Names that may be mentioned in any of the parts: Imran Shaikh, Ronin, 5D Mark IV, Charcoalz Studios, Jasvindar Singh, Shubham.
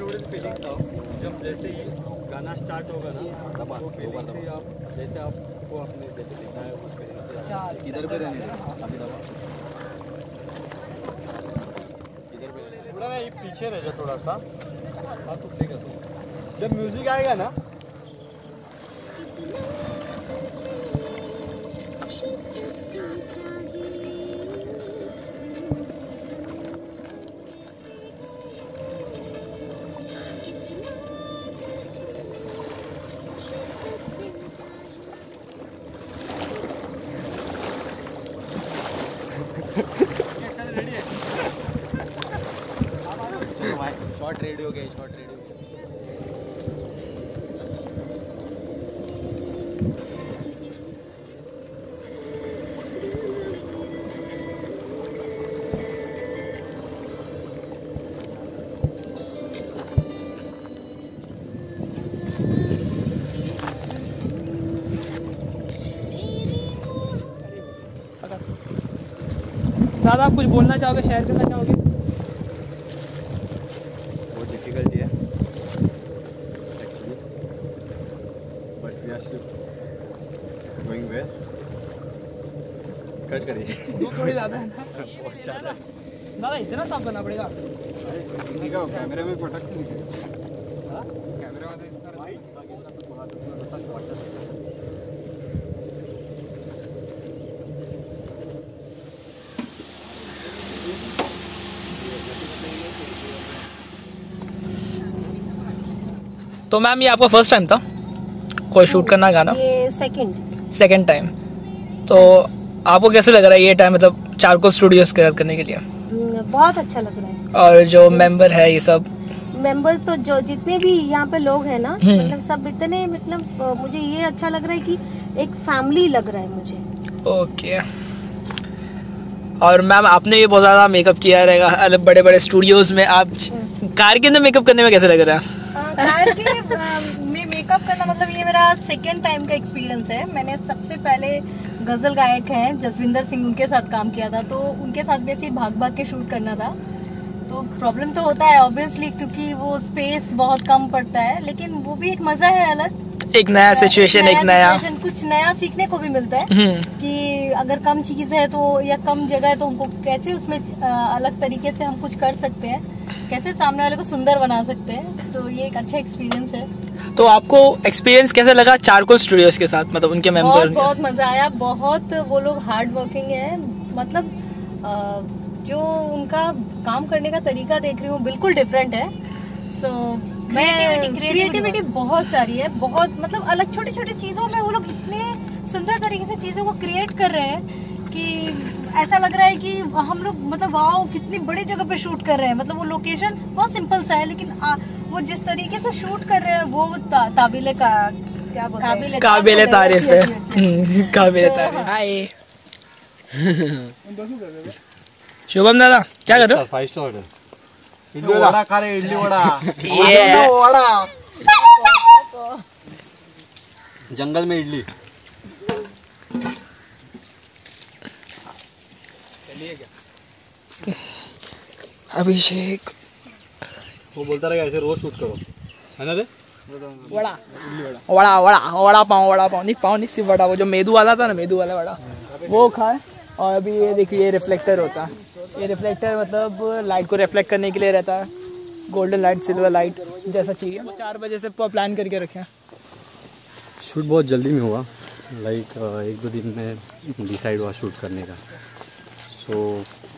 Average feeling था। जब जैसे ही गाना स्टार्ट होगा ना तो फीलिंग से आप जैसे आपको आपने जैसे लिखा है उस फीलिंग से इधर पे रहने दो, थोड़ा ये पीछे रह जा थोड़ा सा। हाँ तो ठीक है, जब म्यूज़िक आएगा ना दादा, आप कुछ बोलना चाहोगे, शेयर करना चाहोगे? बहुत डिफिकल्टी है actually, but we are still going well. Cut करिए, थोड़ी ज़्यादा है ना, बहुत ज़्यादा दादा, इतना साफ करना पड़ेगा। देखो कैमरे में फटक से निकलेगा, कैमरा में इतना वाइट आगे का सब बहुत अच्छा वाटर। तो मैम, ये आपका फर्स्ट टाइम था कोई शूट करना गाना? ये सेकंड टाइम। तो आपको कैसे लग रहा है ये टाइम, मतलब चारकोल स्टूडियोज के साथ करने के लिए? बहुत अच्छा लग रहा है। और जो मेंबर है, ये सब मेंबर्स तो जो जितने भी यहाँ पे लोग हैं ना, मतलब सब इतने, मतलब मुझे ये अच्छा लग रहा है कि एक फैमिली लग रहा है मुझे। ओके। और मैम, आपने भी बहुत ज़्यादा मेकअप किया रहेगा अलग बड़े बड़े स्टूडियोज में। आप कार के अंदर मेकअप करने में कैसे लग रहा है? कार के में मेकअप करना, मतलब ये मेरा सेकेंड टाइम का एक्सपीरियंस है। मैंने सबसे पहले गज़ल गायक हैं जसविंदर सिंह, उनके साथ काम किया था, तो उनके साथ भी ऐसे भाग भाग के शूट करना था। तो प्रॉब्लम तो होता है ऑब्वियसली, क्योंकि वो स्पेस बहुत कम पड़ता है, लेकिन वो भी एक मज़ा है अलग, एक नया सिचुएशन, एक नया कुछ नया सीखने को भी मिलता है कि अगर कम चीज़ है तो या कम जगह है तो हमको कैसे उसमें अलग तरीके से हम कुछ कर सकते हैं, कैसे सामने वाले को सुंदर बना सकते हैं। तो ये एक अच्छा एक्सपीरियंस है। तो आपको एक्सपीरियंस कैसा लगा चारकोल स्टूडियोज के साथ, मतलब उनके मेंबर? बहुत मज़ा आया, बहुत वो लोग हार्ड वर्किंग है, मतलब जो उनका काम करने का तरीका देख रही हूँ बिल्कुल डिफरेंट है। सो मैं क्रिएटिविटी बहुत सारी है, बहुत मतलब अलग छोटी छोटी चीज़ों में वो लोग इतने सुंदर तरीके से चीज़ों को क्रिएट कर रहे हैं कि ऐसा लग रहा है कि हम लोग मतलब वाओ कितनी बड़ी जगह पे शूट कर रहे हैं। मतलब वो लोकेशन बहुत सिंपल सा है, लेकिन वो जिस तरीके से शूट कर रहे हैं वो काबिले का क्या बोलते हैं, काबिले तारीफ है, काबिले तारीफ। हाय शुभम दादा, क्या कर रहे हो? 5 स्टार है। इडली वड़ा खा रहे, इडली वड़ा, ये वड़ा जंगल में इडली। चलिए क्या अभिषेक, वो बोलता रहेगा ऐसे रोज शूट करो, है ना रे? वड़ा वड़ा वड़ा वड़ा पाव, वड़ा पाव नहीं, पाव नहीं, सिर्फ वड़ा, वो जो मेदू वाला था ना, मेदू वाला वड़ा वो खाए। और अभी ये देखिए, ये रिफ्लेक्टर होता है, ये रिफ्लेक्टर मतलब लाइट को रिफ्लेक्ट करने के लिए रहता है, गोल्डन लाइट, सिल्वर लाइट, जैसा चाहिए। 4 बजे से प्लान करके रखें। शूट बहुत जल्दी में हुआ, लाइक 1-2 दिन में डिसाइड हुआ शूट करने का। सो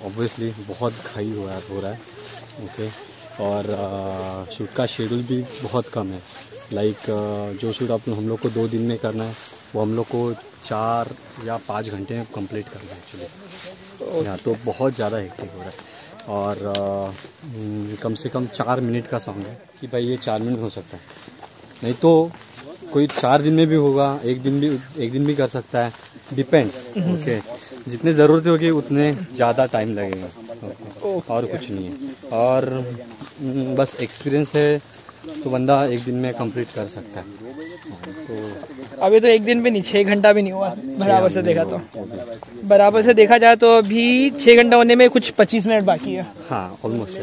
ऑब्वियसली बहुत खाई हुआ हो रहा है। ओके। और शूट का शेड्यूल भी बहुत कम है, लाइक जो शूट आप हम लोग को 2 दिन में करना है वो हम लोग को 4 या 5 घंटे में कंप्लीट करना है एक्चुअली। यहाँ तो बहुत ज़्यादा हेक्टिक हो रहा है। और कम से कम 4 मिनट का सॉन्ग है कि भाई ये 4 मिनट हो सकता है, नहीं तो कोई 4 दिन में भी होगा, एक दिन भी कर सकता है, डिपेंड्स। ओके, जितने ज़रूरत होगी उतने ज़्यादा टाइम लगेगा। ओके, और कुछ नहीं है। और बस एक्सपीरियंस है तो बंदा एक दिन में कंप्लीट कर सकता है। तो अभी तो 1 दिन भी नहीं, 6 घंटा भी नहीं हुआ बराबर से देखा तो। बराबर से देखा जाए तो अभी 6 घंटा होने में कुछ 25 मिनट बाकी है। हाँ, ऑलमोस्ट।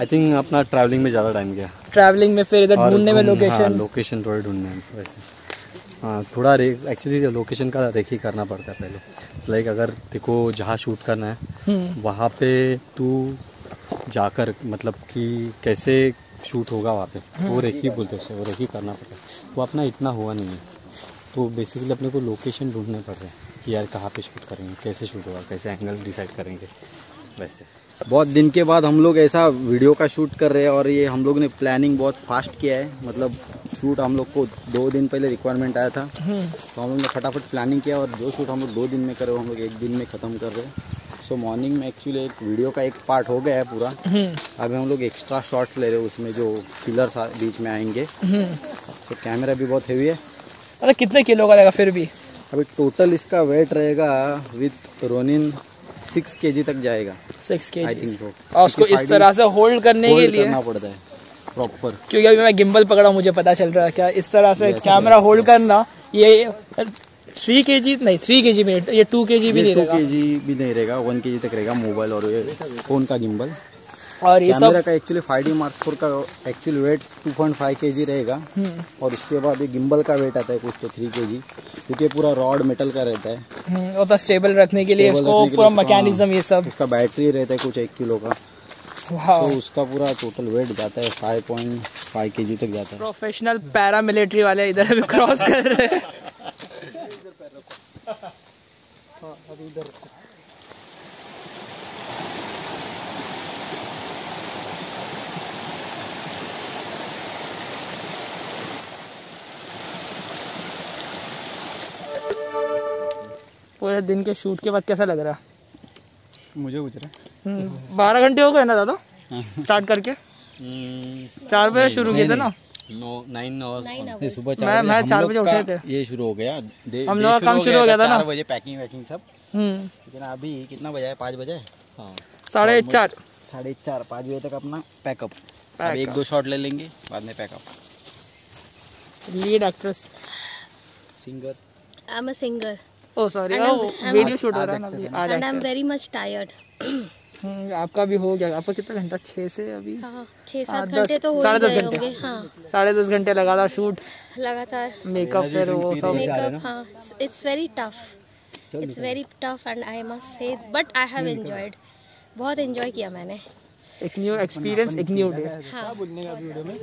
आई थिंक अपना ट्रैवलिंग में ज़्यादा टाइम गया, ट्रैवलिंग में फिर इधर ढूंढने में लोकेशन, लोकेशन थोड़े ढूंढने में वैसे थोड़ा एक्चुअली लोकेशन का रेखी करना पड़ता है पहले। इट्स लाइक अगर देखो जहाँ शूट करना है वहाँ पे तू जाकर मतलब कि कैसे शूट होगा वहाँ पे, वो रेखी बोलते हैं, वो रेखी करना पड़ता है, वो अपना इतना हुआ नहीं है। तो बेसिकली अपने को लोकेशन ढूंढने पड़ रहे हैं कि यार कहाँ पे शूट करेंगे, कैसे शूट होगा, कैसे एंगल डिसाइड करेंगे। वैसे बहुत दिन के बाद हम लोग ऐसा वीडियो का शूट कर रहे हैं और ये हम लोग ने प्लानिंग बहुत फास्ट किया है। मतलब शूट हम लोग को 2 दिन पहले रिक्वायरमेंट आया था तो हम लोग ने फटाफट प्लानिंग किया और जो शूट हम लोग 2 दिन में कर रहे हो हम लोग 1 दिन में ख़त्म कर रहे हैं। सो मॉर्निंग में एक्चुअली एक वीडियो का एक पार्ट हो गया है पूरा, अभी हम लोग एक्स्ट्रा शॉट्स ले रहे हैं उसमें जो पिलर्स बीच में आएंगे। तो कैमरा भी बहुत हैवी है। अरे कितने किलो का रहेगा फिर भी? अभी टोटल इसका वेट रहेगा विथ रोनिन 6 kg तक जाएगा। 6 kg आई थिंक। और उसको इस तरह से होल्ड करने के लिए करना पड़ता है प्रॉपर, क्योंकि अभी मैं गिम्बल पकड़ा मुझे पता चल रहा है क्या इस तरह से कैमरा होल्ड करना। ये 3 kg नहीं, 3 kg में ये 2 kg भी नहीं रहेगा, 2 kg भी नहीं रहेगा, 1 kg तक रहेगा मोबाइल और फोन का गिम्बल। और ये सब का एक्चुअली 5D Mark IV का एक्चुअल वेट 2.5 kg रहेगा और उसके बाद ये गिम्बल का वेट आता है कुछ तो 3 kg, क्योंकि पूरा रॉड मेटल का रहता है और तो स्टेबल रखने के लिए इसको पूरा मैकेनिज्म ये सब। इसका बैटरी रहता है कुछ 1 किलो का, तो उसका पूरा टोटल वेट जाता है 5.5 kg तक जाता है। प्रोफेशनल पैरामिलिट्री वाले इधर क्रॉस कर रहे हैं। पूरे दिन के शूट के बाद कैसा लग रहा? मुझे गुजरा 12 घंटे हो गए ना दादा स्टार्ट करके? 4 बजे शुरू किए थे ना? 9 सुबह 4 बजे उठे थे। ये शुरू हो गया हम लोग का काम, शुरू हो गया था ना 4 बजे पैकिंग वैकिंग सब। लेकिन अभी कितना बजा है? 5 बजे, 4:30, 5 बजे तक अपना पैकअप। 1-2 शॉट ले लेंगे बाद में pack up. Lead actress singer I am a singer. Oh sorry, video shoot हो रहा है ना अभी and I am very much tired. आपका भी हो गया? आपका कितना घंटा? 6 से 7 घंटे तो हो गए होंगे। हाँ 10.5 घंटे लगातार शूट, लगातार मेकअप फिर वो सब मेकअप। हाँ it's very tough and I must say but I have enjoyed, बहुत एंजॉय किया मैंने। एक न्यू एक्सपीरियंस, एक न्यू डे।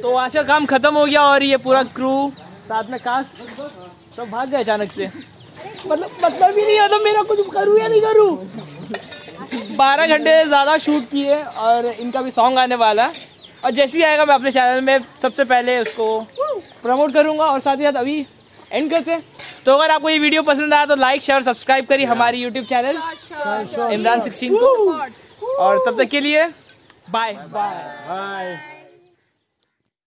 तो आशा काम खत्म हो गया और ये पूरा क्रू साथ में कास्ट सब भाग गए अचानक से। मतलब भी नहीं होता मेरा कुछ करूँ या नहीं करूँ। 12 घंटे ज़्यादा शूट किए और इनका भी सॉन्ग आने वाला है और जैसे ही आएगा मैं अपने चैनल में सबसे पहले उसको प्रमोट करूँगा और साथ ही साथ अभी एंड करते हैं। तो अगर आपको ये वीडियो पसंद आया तो लाइक शेयर और सब्सक्राइब करिए हमारी YouTube चैनल इमरान 16 को। और तब तक के लिए बाय बाय।